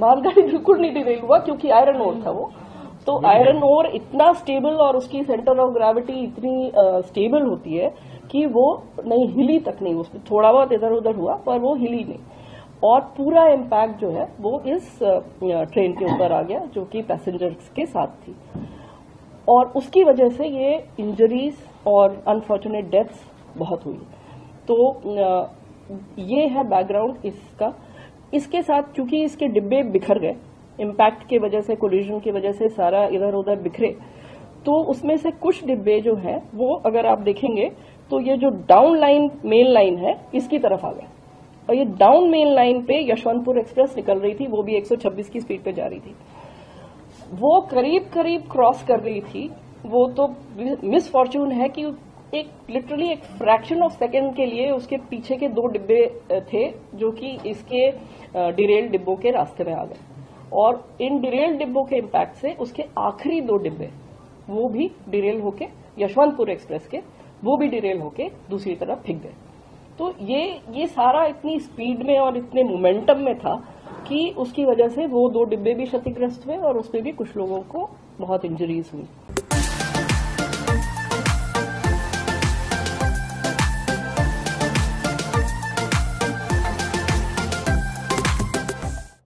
मालगाड़ी बिल्कुल नहीं डिरेल हुआ क्योंकि आयरन ओर था वो। तो आयरन ओर इतना स्टेबल और उसकी सेंटर ऑफ ग्रेविटी इतनी स्टेबल होती है कि वो नहीं हिली तक नहीं, उसमें थोड़ा बहुत इधर उधर हुआ पर वो हिली नहीं। और पूरा इम्पैक्ट जो है वो इस ट्रेन के ऊपर आ गया जो कि पैसेंजर्स के साथ थी, और उसकी वजह से ये इंजरीज और अनफॉर्चुनेट डेथ्स बहुत हुई। तो ये है बैकग्राउंड इसका। इसके साथ चूंकि इसके डिब्बे बिखर गए इम्पैक्ट के वजह से, कोलिजन की वजह से सारा इधर उधर बिखरे, तो उसमें से कुछ डिब्बे जो है वो अगर आप देखेंगे तो ये जो डाउन लाइन मेन लाइन है इसकी तरफ आ गए, और ये डाउन मेन लाइन पे यशवंतपुर एक्सप्रेस निकल रही थी, वो भी 126 की स्पीड पे जा रही थी, वो करीब करीब क्रॉस कर रही थी। वो तो मिसफॉर्चून है कि एक लिटरली एक फ्रैक्शन ऑफ सेकेंड के लिए उसके पीछे के दो डिब्बे थे जो कि इसके डिरेल डिब्बों के रास्ते में आ गए, और इन डिरेल डिब्बों के इम्पैक्ट से उसके आखिरी दो डिब्बे वो भी डिरेल होके यशवंतपुर एक्सप्रेस के वो भी डिरेल होके दूसरी तरफ फेंक गए। तो ये सारा इतनी स्पीड में और इतने मोमेंटम में था कि उसकी वजह से वो दो डिब्बे भी क्षतिग्रस्त हुए और उसमें भी कुछ लोगों को बहुत इंजरीज हुई।